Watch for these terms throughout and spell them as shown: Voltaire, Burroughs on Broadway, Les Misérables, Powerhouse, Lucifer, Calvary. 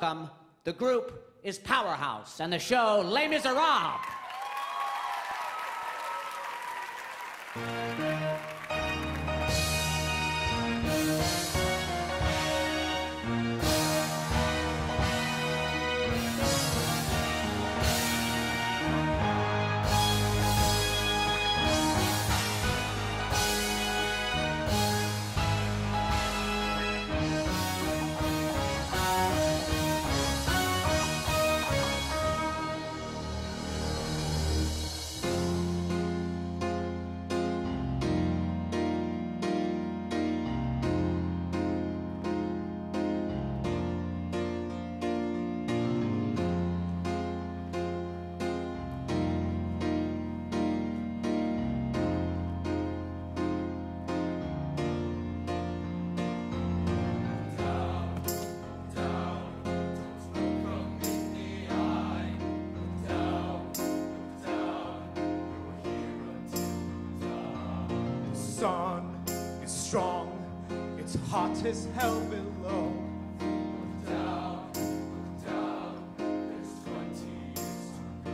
Welcome. The group is Powerhouse and the show Les Misérables. The sun is strong, it's hot as hell below. Look down, there's 20 years to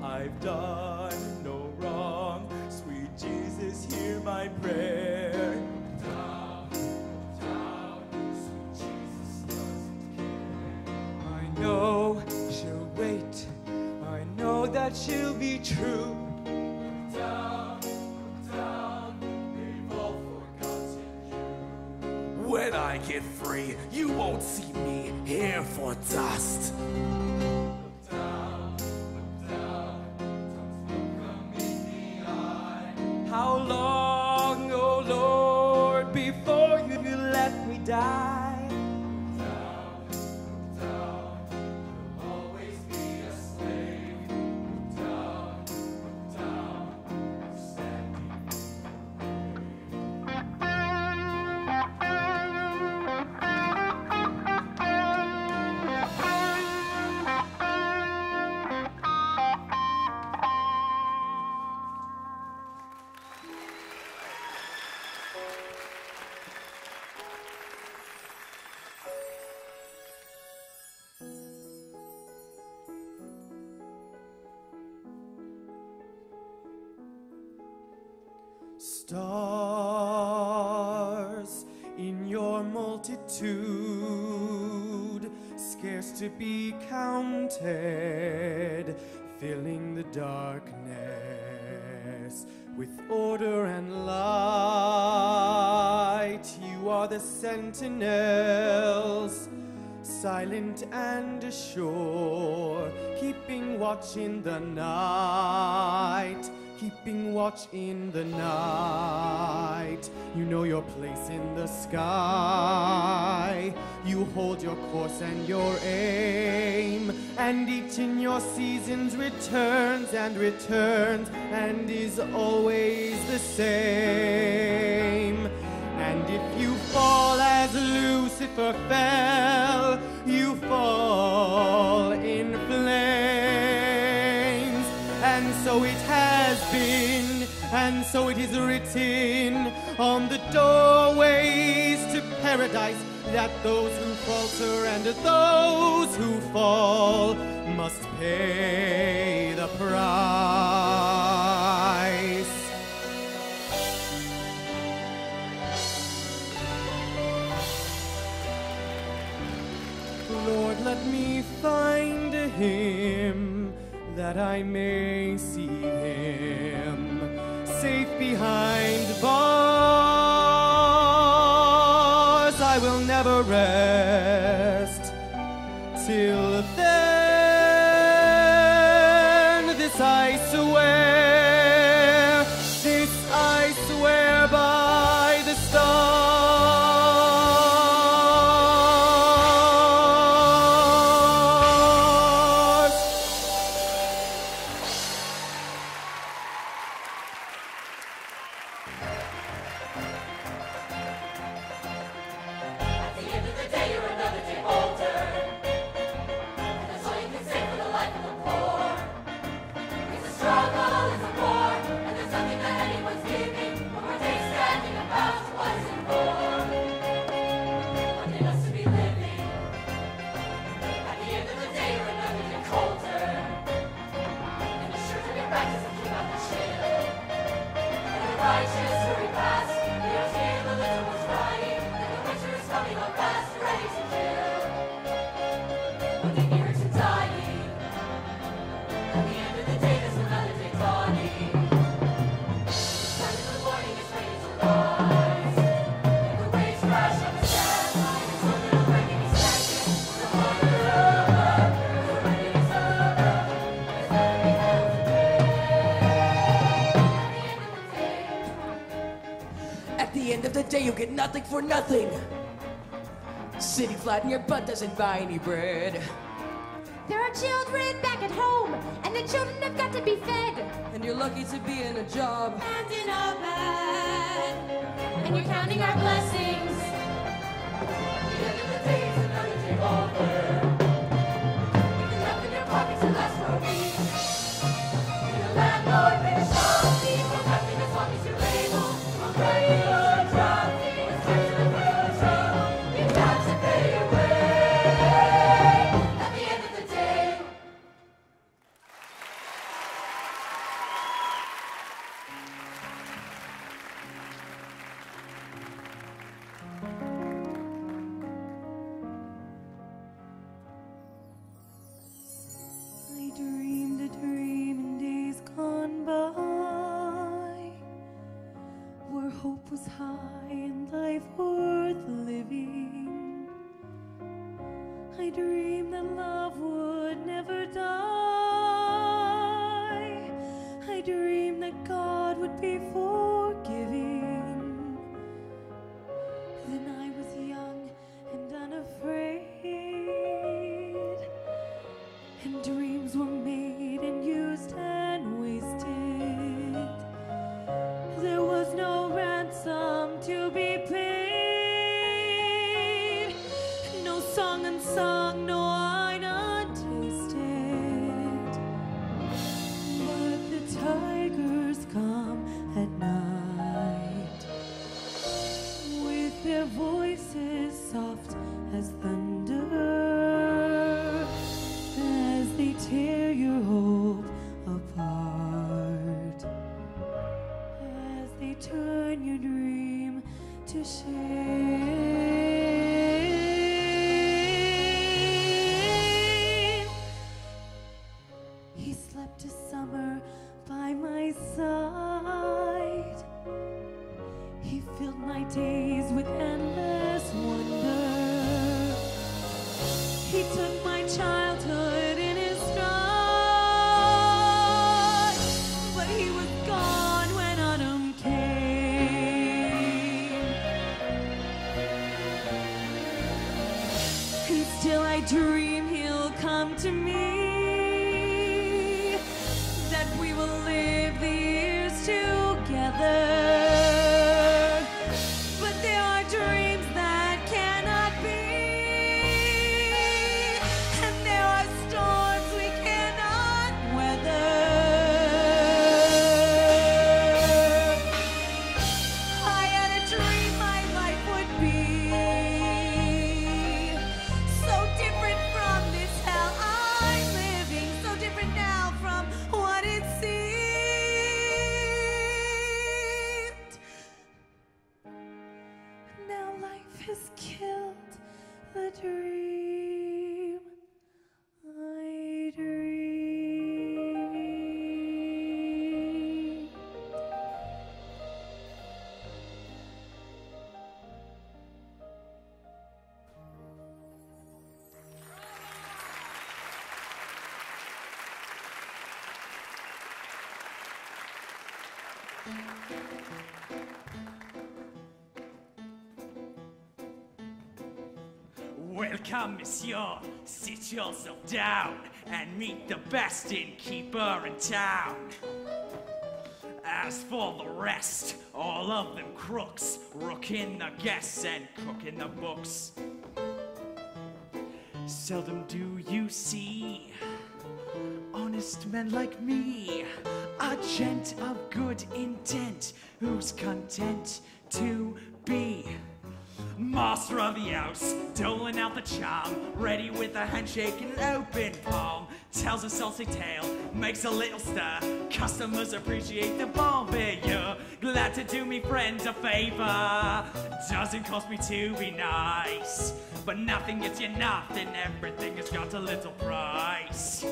go. I've done no wrong, sweet Jesus, hear my prayer. Look down, sweet Jesus doesn't care. I know she'll wait, I know that she'll be true. When I get free, you won't see me here for dust. Look down, don't look me in the eye. How long, oh Lord, before you let me die? Look down, you'll always be a slave. Look down, I'm standing. Stars in your multitude, scarce to be counted, filling the darkness with order and light. You are the sentinels, silent and ashore, keeping watch in the night. Keeping watch in the night, you know your place in the sky. You hold your course and your aim, and each in your seasons returns and returns, and is always the same. And if you fall as Lucifer fell, you fall in flames, and so it has been, and so it is written on the doorways to paradise, that those who falter and those who fall must pay the price. Lord, let me find him, that I may see him safe behind bars. I will never rest till then. This I swear, this I swear by the stars. At the end of the day, you're another day older. You get nothing for nothing. Sitting flat in your butt doesn't buy any bread. There are children back at home, and the children have got to be fed. And you're lucky to be in a job and in a bed. And you're counting our blessings. At the end of the day, it's another day over. You can left in your pockets and last for a week. You're a landlord, but it's all people. Happiness, long as your label. I'm praying. Welcome, monsieur. Sit yourself down and meet the best innkeeper in town. As for the rest, all of them crooks, rooking the guests and cooking the books. Seldom do you see honest men like me, a gent of good intent who's content to be Master of the house, doling out the charm, ready with a handshake and an open palm. Tells a saucy tale, makes a little stir. Customers appreciate the barbecue. Glad to do me friends a favor. Doesn't cost me to be nice, but nothing gets you nothing. Everything has got a little price.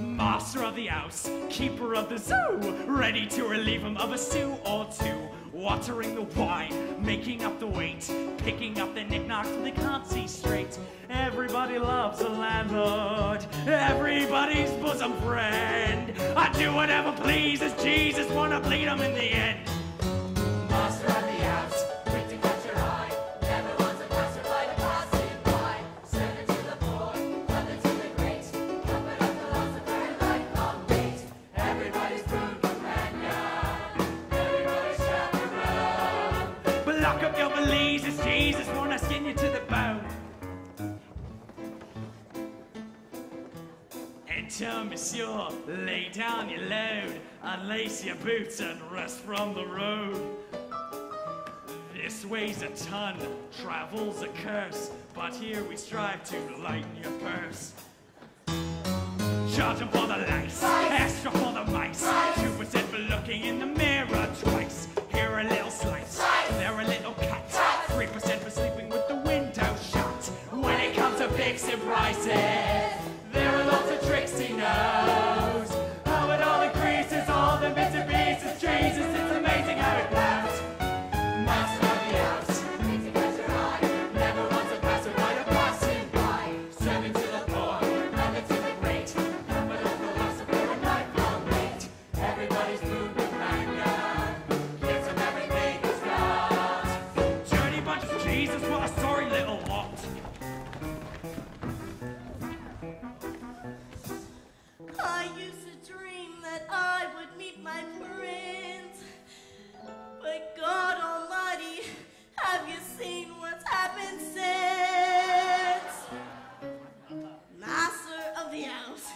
Master of the house, keeper of the zoo, ready to relieve him of a stew or two. Watering the wine, making up the weight, picking up the knickknacks they can't see straight. Everybody loves a landlord, everybody's bosom friend. I do whatever pleases Jesus, wanna bleed him in the end. Master of the house, quick to catch your eye, never wants a passerby to pass it by. Servant to the poor, brother to the great, comfort of philosopher and lifelong mate. Everybody's food companion, everybody's chaperone. But lock up your valises, Jesus wanna skin you to the bone. Enter, monsieur, lay down your load, unlace your boots and rest from the road. This weighs a ton, travel's a curse, but here we strive to lighten your purse. Charge them for the lice, extra for the mice, 2% for looking in the mirror twice. Here a little slice, there a little cut, 3% for sleeping with the window shut. When it comes to fixing prices, there are lots of tricks he knows. How it all increases, all the bits and pieces, Jesus, it's amazing how it flows. Master of the house, needs to catch your eye, never wants a passerby to pass him by. Servant to the poor, brother to the great, comfort of philosopher and lifelong mate. Everybody's food with mango, gives him everything he's got. Dirty bunch of Jesus, what a sorry little lot. I used to dream that I would meet my friends, but God Almighty, have you seen what's happened since? Master of the house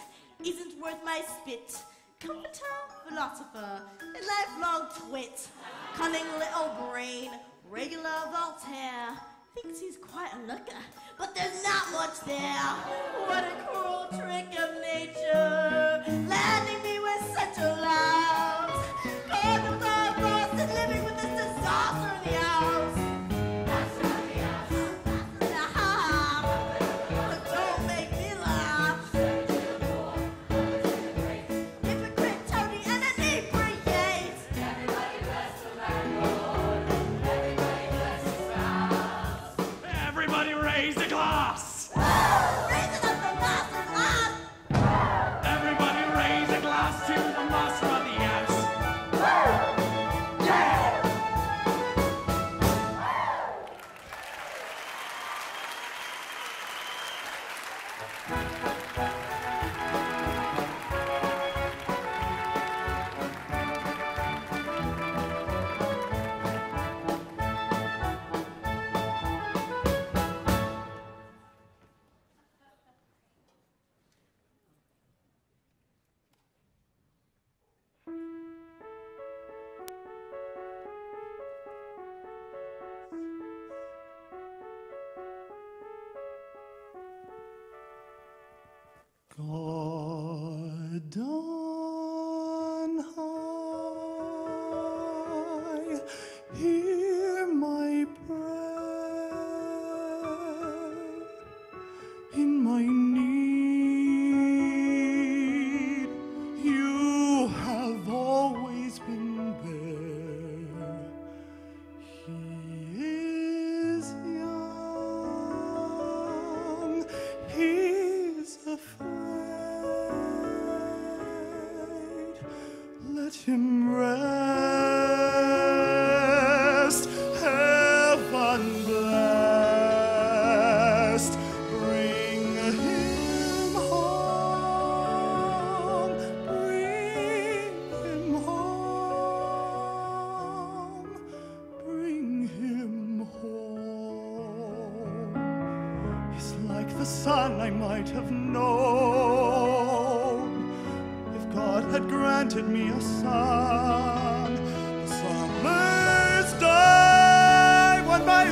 isn't worth my spit, comforter, philosopher, and lifelong twit. Cunning little brain, regular Voltaire, thinks he's quite a looker, but there's not much there. What a cruel trick of nature, landing me with such a louse. God, I'm lost and living with this disaster in the house. Master of the house, but don't make me laugh. Hypocrite Tony and a depreciate. Everybody bless the landlord, everybody bless the spouse. Everybody raise the glass. God on high, hear my prayer. In my need, you have always been there. He is young, he is a friend. Let him rest, heaven blessed, bring him home, bring him home, bring him home. He's like the son I might have known, if God had granted me a son. The summer's day when my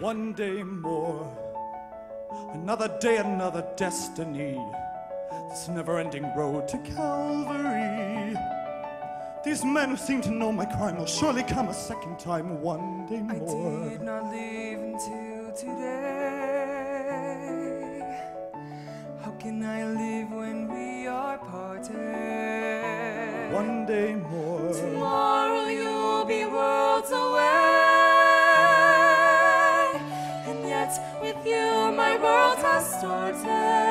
One day more, another day, another destiny, this never-ending road to Calvary. These men who seem to know my crime will surely come a second time one day more. I did not leave until today. How can I live when we are parted? One day more. Tomorrow you'll be worlds away, and yet with you my world has started.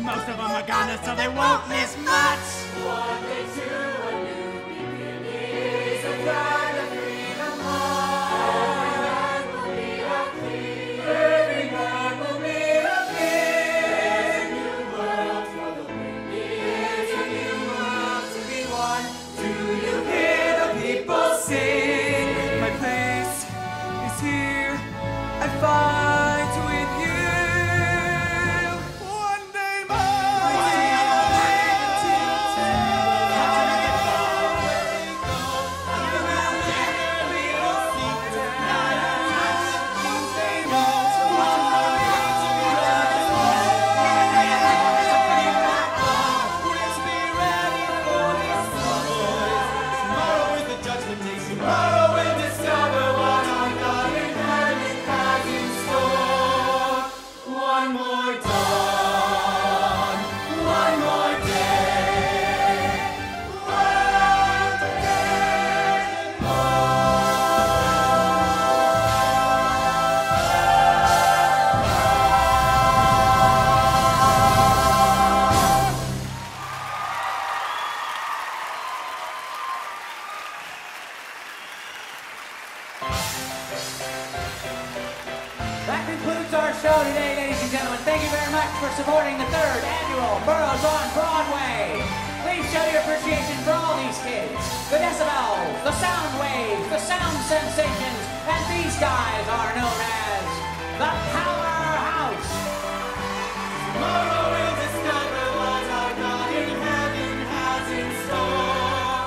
Most of them are gone, so they won't miss much. One day to a new beginning is a kind of freedom. Every man will be a king. Every man will be a king. There's a new world for the wicked. There's a new world to be won. Do you hear the people sing? My place is here. I fight with you. That concludes our show today, ladies and gentlemen. Thank you very much for supporting the 3rd annual Burroughs on Broadway. Please show your appreciation for all these kids, the decibels, the sound waves, the sound sensations, and these guys are known as the Powerhouse. Tomorrow we'll discover what our God in heaven has in store.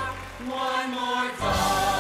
One more time.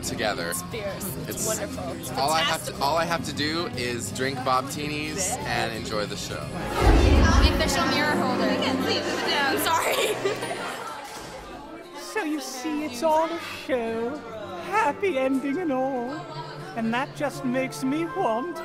go together. It's fierce. It's wonderful. It's all I have to do is drink Bobtinis and enjoy the show. The official mirror holder. I'm sorry. So you see, it's all a show. Happy ending and all. And that just makes me want